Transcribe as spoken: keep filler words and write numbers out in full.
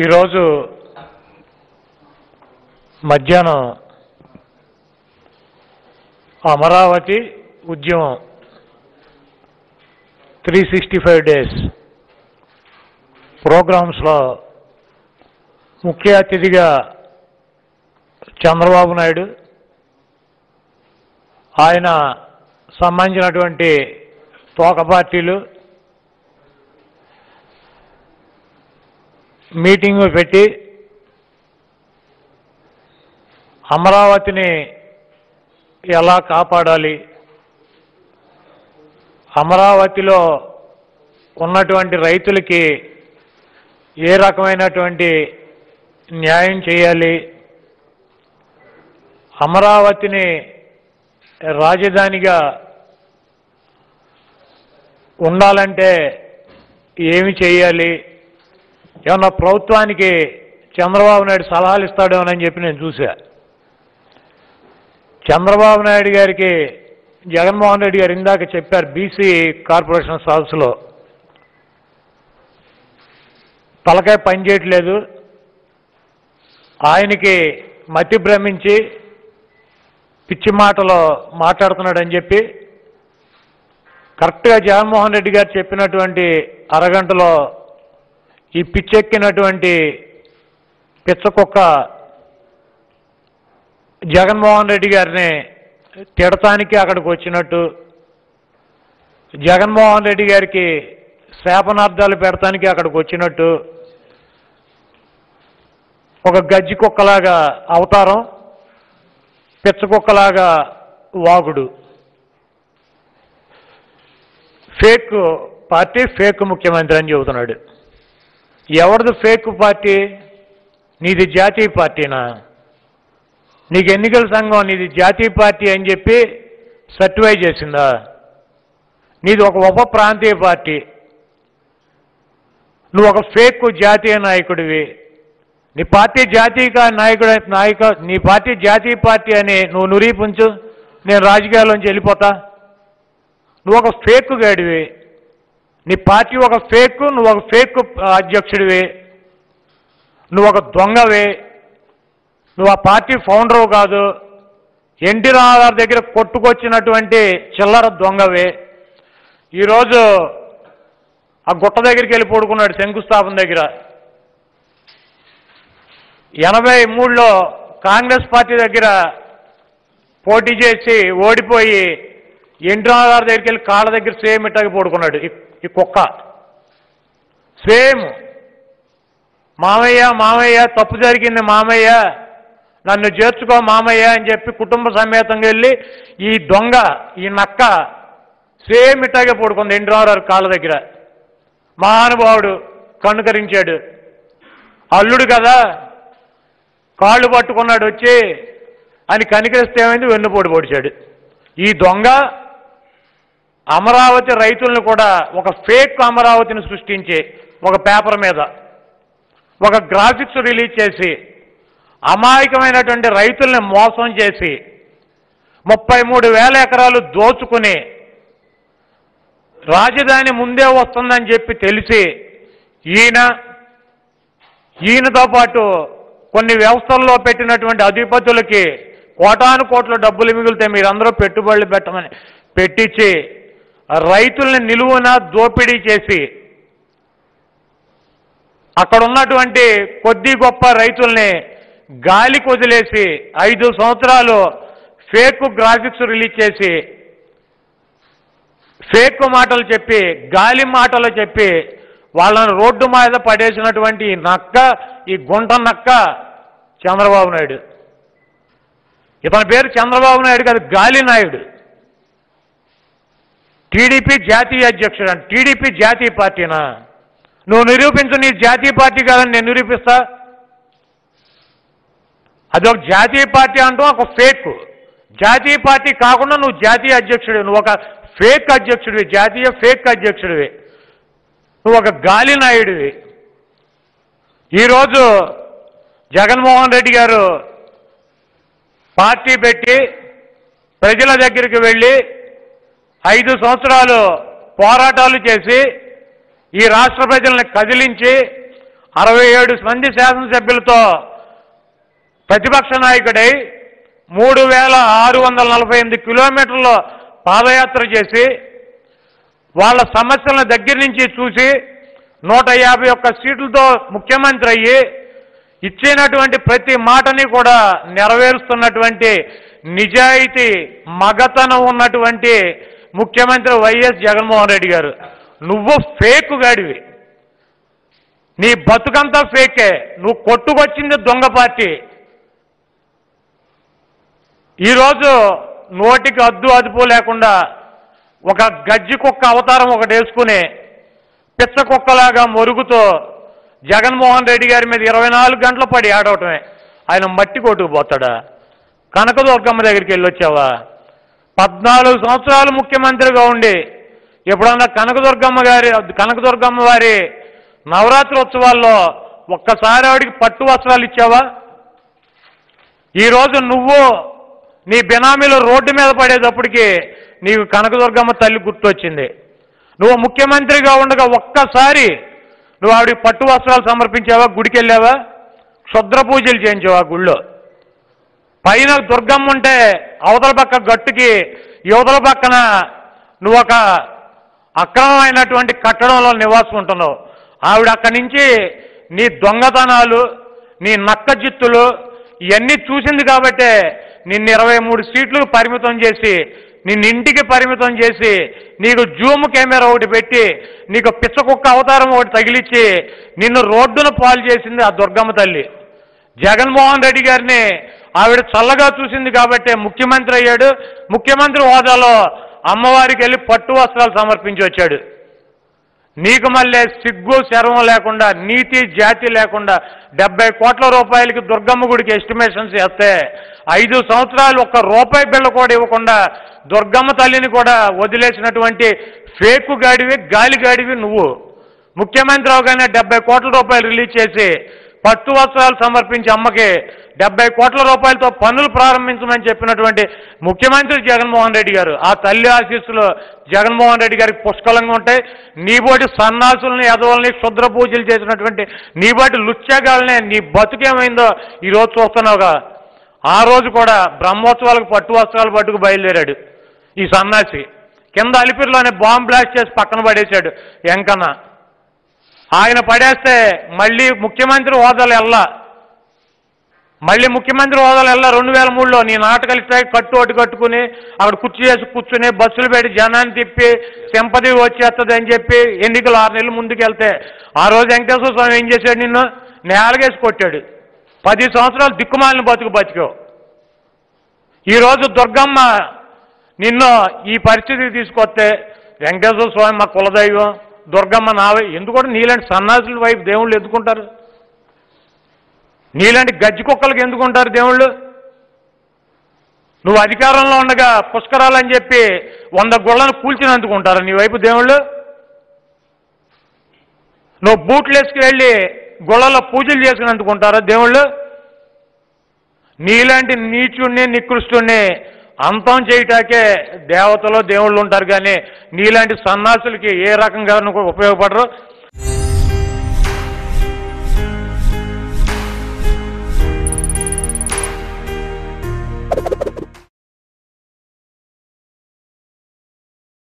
ఈరోజు మధ్యాహ్నం అమరావతి ఉద్యమం త్రీ సిక్స్టీ ఫైవ్ డేస్ ప్రోగ్రామ్స్లో ముఖ్య అతిథిగా చంద్రబాబు నాయుడు ఆయన సంబంధించినటువంటి తోక పార్టీలు మీటింగ్ పెట్టి అమరావతిని ఎలా కాపాడాలి, అమరావతిలో ఉన్నటువంటి రైతులకి ఏ రకమైనటువంటి న్యాయం చేయాలి, అమరావతిని రాజధానిగా ఉండాలంటే ఏమి చేయాలి, ఏమన్నా ప్రభుత్వానికి చంద్రబాబు నాయుడు సలహాలు ఇస్తాడేమోనని చెప్పి నేను చూసా. చంద్రబాబు నాయుడు గారికి జగన్మోహన్ రెడ్డి గారు ఇందాక చెప్పారు బీసీ కార్పొరేషన్ సాల్స్లో తలకాయ పనిచేయట్లేదు, ఆయనకి మతి భ్రమించి పిచ్చి మాటలో మాట్లాడుతున్నాడని చెప్పి కరెక్ట్గా జగన్మోహన్ రెడ్డి గారు చెప్పినటువంటి అరగంటలో ఈ పిచ్చెక్కినటువంటి పిచ్చకుక్క జగన్మోహన్ రెడ్డి గారిని తిడటానికి అక్కడికి వచ్చినట్టు, జగన్మోహన్ రెడ్డి గారికి శాపనార్థాలు పెడతానికి అక్కడికి వచ్చినట్టు ఒక గజ్జి కుక్కలాగా అవతారం, పిచ్చకుక్కలాగా వాగుడు. ఫేక్ పార్టీ, ఫేక్ ముఖ్యమంత్రి అని చెబుతున్నాడు. ఎవరిది ఫేక్ పార్టీ? నీది జాతీయ పార్టీనా? నీకు ఎన్నికల సంఘం నీది జాతీయ పార్టీ అని చెప్పి సర్టిఫై చేసిందా? నీది ఒక ఉప ప్రాంతీయ పార్టీ, నువ్వు ఒక ఫేక్ జాతీయ నాయకుడివి. నీ పార్టీ జాతీయ నాయకుడు నాయక నీ పార్టీ జాతీయ పార్టీ అని నువ్వు నురిపించు, నేను రాజకీయాల్లోంచి వెళ్ళిపోతా. నువ్వు ఒక ఫేక్ గాడివి, నీ పార్టీ ఒక ఫేక్, నువ్వు ఒక ఫేక్ అధ్యక్షుడివి, నువ్వు ఒక దొంగవి, నువ్వు ఆ పార్టీ ఫౌండరు కాదు, ఎన్టీ రామారావు దగ్గర కొట్టుకొచ్చినటువంటి చిల్లర దొంగవి. ఈరోజు ఆ గుట్ట దగ్గరికి వెళ్ళి పడుకున్నాడు శంకుస్థాపన దగ్గర. ఎనభై మూడులో కాంగ్రెస్ పార్టీ దగ్గర పోటీ చేసి ఓడిపోయి ఎన్టీ రామారావు దగ్గరికి వెళ్ళి కాళ్ళ దగ్గర సేమ్ ఇట్టాకి పడుకున్నాడు ఈ కుక్క. సేమ్ మామయ్య మామయ్య తప్పు జరిగింది మామయ్య, నన్ను చేర్చుకో మామయ్య అని చెప్పి కుటుంబ సమేతంగా వెళ్ళి ఈ దొంగ ఈ నక్క సేమ్ ఇట్టాగే పడుకుంది ఎన్టీ రామారావు కాళ్ళ దగ్గర. మహానుభావుడు కనుకరించాడు, అల్లుడు కదా కాళ్ళు పట్టుకున్నాడు వచ్చి అని కనికరిస్తే ఏమైంది, వెన్నుపోటు పొడిచాడు. ఈ దొంగ అమరావతి రైతులను కూడా ఒక ఫేక్ అమరావతిని సృష్టించి ఒక పేపర్ మీద ఒక గ్రాఫిక్స్ రిలీజ్ చేసి అమాయకమైనటువంటి రైతుల్ని మోసం చేసి ముప్పై మూడు వేల ఎకరాలు దోచుకుని రాజధాని ముందే వస్తుందని చెప్పి తెలిసి ఈయన ఈయనతో పాటు కొన్ని వ్యవస్థల్లో పెట్టినటువంటి అధిపతులకి కోటాను కోట్ల డబ్బులు మిగిలితే మీరందరూ పెట్టుబడులు పెట్టమని పెట్టించి రైతుల్ని నిలువున దోపిడీ చేసి అక్కడ ఉన్నటువంటి కొద్ది గొప్ప రైతుల్ని గాలికి వదిలేసి ఐదు సంవత్సరాలు ఫేక్ గ్రాఫిక్స్ రిలీజ్ చేసి ఫేక్ మాటలు చెప్పి గాలి మాటలు చెప్పి వాళ్ళని రోడ్డు మీద పడేసినటువంటి ఈ నక్క, ఈ గుంట నక్క చంద్రబాబు నాయుడు. ఇతని పేరు చంద్రబాబు నాయుడు కాదు, గాలి నాయుడు. టీడీపీ జాతీయ అధ్యక్షుడు అంట. టీడీపీ జాతీయ పార్టీనా? నువ్వు నిరూపించు నీ జాతీయ పార్టీ కాదని, నేను నిరూపిస్తా. అదొక జాతీయ పార్టీ అంటూ ఒక ఫేక్ జాతీయ పార్టీ కాకుండా నువ్వు జాతీయ అధ్యక్షుడు, నువ్వు ఒక ఫేక్ అధ్యక్షుడివి, జాతీయ ఫేక్ అధ్యక్షుడివి, నువ్వు ఒక గాలి నాయుడివి. ఈరోజు జగన్మోహన్ రెడ్డి గారు పార్టీ పెట్టి ప్రజల దగ్గరికి వెళ్ళి ఐదు సంవత్సరాలు పోరాటాలు చేసి ఈ రాష్ట్ర ప్రజల్ని కదిలించి అరవై ఏడు మంది శాసనసభ్యులతో ప్రతిపక్ష నాయకుడై మూడు వేల ఆరు వందల నలభై ఎనిమిది కిలోమీటర్ల పాదయాత్ర చేసి వాళ్ళ సమస్యలను దగ్గర నుంచి చూసి నూట యాభై ఒక్క సీట్లతో ముఖ్యమంత్రి అయ్యి ఇచ్చినటువంటి ప్రతి మాటని కూడా నెరవేరుస్తున్నటువంటి నిజాయితీ మగతనం ఉన్నటువంటి ముఖ్యమంత్రి వైఎస్ జగన్మోహన్ రెడ్డి గారు, నువ్వు ఫేక్ గాడివి, నీ బతుకంతా ఫేకే, నువ్వు కొట్టుకొచ్చింది దొంగ పార్టీ. ఈరోజు నోటికి అద్దు అదుపు లేకుండా ఒక గజ్జి కుక్క అవతారం ఒకటి వేసుకుని పిచ్చ కుక్కలాగా మొరుగుతో జగన్మోహన్ రెడ్డి గారి మీద ఇరవై నాలుగు గంటలు పడి ఆడవటమే. ఆయన మట్టి కొట్టుకుపోతాడా? కనకదుర్గమ్మ దగ్గరికి వెళ్ళొచ్చావా? పద్నాలుగు సంవత్సరాలు ముఖ్యమంత్రిగా ఉండి ఎప్పుడన్నా కనకదుర్గమ్మ గారి కనకదుర్గమ్మ వారి నవరాత్రి ఉత్సవాల్లో ఒక్కసారి ఆవిడికి పట్టు వస్త్రాలు ఇచ్చావా? ఈరోజు నువ్వు నీ బినామీలో రోడ్డు మీద పడేటప్పటికి నీకు కనకదుర్గమ్మ తల్లి గుర్తొచ్చింది. నువ్వు ముఖ్యమంత్రిగా ఉండగా ఒక్కసారి నువ్వు ఆవిడికి పట్టు వస్త్రాలు సమర్పించావా? గుడికి వెళ్ళావా? క్షుద్ర పూజలు చేయించావా? గుళ్ళో పైన దుర్గమ్మ ఉంటే అవతల పక్క గట్టుకి యువతల పక్కన నువ్వు ఒక అక్రమమైనటువంటి కట్టడంలో నివాసం ఉంటున్నావు. ఆవిడ అక్కడి నుంచి నీ దొంగతనాలు, నీ నక్క జిత్తులు ఇవన్నీ చూసింది కాబట్టే నిన్ను ఇరవై మూడు సీట్లకు పరిమితం చేసి, నిన్ను ఇంటికి పరిమితం చేసి, నీకు జూమ్ కెమెరా ఒకటి పెట్టి, నీకు పిచ్చకుక్క అవతారం ఒకటి తగిలిచ్చి నిన్ను రోడ్డును పాలు చేసింది ఆ దుర్గమ్మ తల్లి. జగన్మోహన్ రెడ్డి గారిని ఆవిడ చల్లగా చూసింది కాబట్టే ముఖ్యమంత్రి అయ్యాడు. ముఖ్యమంత్రి హోదాలో అమ్మవారికి వెళ్ళి పట్టు వస్త్రాలు సమర్పించి వచ్చాడు. నీకు మళ్ళీ సిగ్గు శర్వం లేకుండా, నీతి జాతి లేకుండా డెబ్బై కోట్ల రూపాయలకి దుర్గమ్మ గుడికి ఎస్టిమేషన్స్ వేస్తే ఐదు సంవత్సరాలు ఒక్క రూపాయి బిళ్ళ కూడా ఇవ్వకుండా దుర్గమ్మ తల్లిని కూడా వదిలేసినటువంటి ఫేకు గాడివి, గాలి గాడివి నువ్వు. ముఖ్యమంత్రి అవగానే డెబ్బై కోట్ల రూపాయలు రిలీజ్ చేసి పట్టు వస్త్రాలు సమర్పించి అమ్మకి డెబ్బై కోట్ల రూపాయలతో పనులు ప్రారంభించమని చెప్పినటువంటి ముఖ్యమంత్రి జగన్మోహన్ రెడ్డి గారు. ఆ తల్లి ఆశీస్సులు జగన్మోహన్ రెడ్డి గారికి పుష్కలంగా ఉంటాయి. నీబోటి సన్నాసుల్ని, యదవుల్ని, క్షుద్ర పూజలు చేసినటువంటి నీబోటి లుచ్చగాళ్ళనే నీ బతుకేమైందో ఈరోజు చూస్తున్నావుగా. ఆ రోజు కూడా బ్రహ్మోత్సవాలకు పట్టు వస్త్రాలు పట్టుకు బయలుదేరాడు ఈ సన్నాసి. కింద అలిపిరిలోనే బాంబ్ బ్లాస్ట్ చేసి పక్కన పడేశాడు ఎంకన్నా. ఆయన పడేస్తే మళ్ళీ ముఖ్యమంత్రి హోదాలు ఎల్లా మళ్ళీ ముఖ్యమంత్రి హోదాలు ఎల్లా రెండు వేల మూడులో నీ నాటకాలు ఇస్తాయి. కట్టు ఒకటి కట్టుకుని అక్కడ కుర్చీ చేసి కూర్చుని బస్సులు పెట్టి జనాన్ని తిప్పి సింపతి వచ్చేస్తుంది అని చెప్పి ఎన్నికలు ఆరు నెలలు ముందుకెళ్తే ఆ రోజు వెంకటేశ్వర స్వామి ఏం చేశాడు? నిన్ను నేలగేసి కొట్టాడు. పది సంవత్సరాలు దిక్కుమాలిన బతుకు బతికావు. ఈరోజు దుర్గమ్మ నిన్ను ఈ పరిస్థితికి తీసుకొస్తే వెంకటేశ్వర స్వామి మా కులదైవం, దుర్గమ్మ నావే. ఎందుకు కూడా నీలాంటి సన్నాసుల వైపు దేవుళ్ళు ఎందుకుంటారు? నీలాంటి గజ్జి కుక్కలకు ఎందుకుంటారు దేవుళ్ళు? నువ్వు అధికారంలో ఉండగా పుష్కరాలని చెప్పి వంద గుళ్ళను కూల్చినందుకు ఉంటారు నీ వైపు దేవుళ్ళు? నువ్వు బూట్లేసుకు వెళ్ళి గుళ్ళలో పూజలు చేసుకునేందుకు ఉంటారా దేవుళ్ళు? నీలాంటి నీచుణ్ణి, నికృష్టుణ్ణి అంతం చేయటాకే దేవతలో దేవుళ్ళు ఉంటారు, కానీ నీలాంటి సన్నాసులకి ఏ రకంగానూ ఉపయోగపడరు.